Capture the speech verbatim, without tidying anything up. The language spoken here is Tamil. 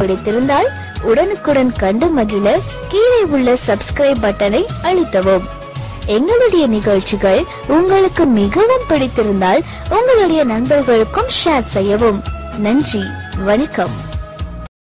பிடித்திருந்தால் உடனுக்குடன் கண்டு மகிழ கீழே உள்ள சப்ஸ்கிரைப் பட்டனை அழுத்தவும். எங்களுடைய நிகழ்ச்சிகள் உங்களுக்கு மிகவும் பிடித்திருந்தால் உங்களுடைய நண்பர்களுக்கும் ஷேர் செய்யவும். நன்றி, வணக்கம்.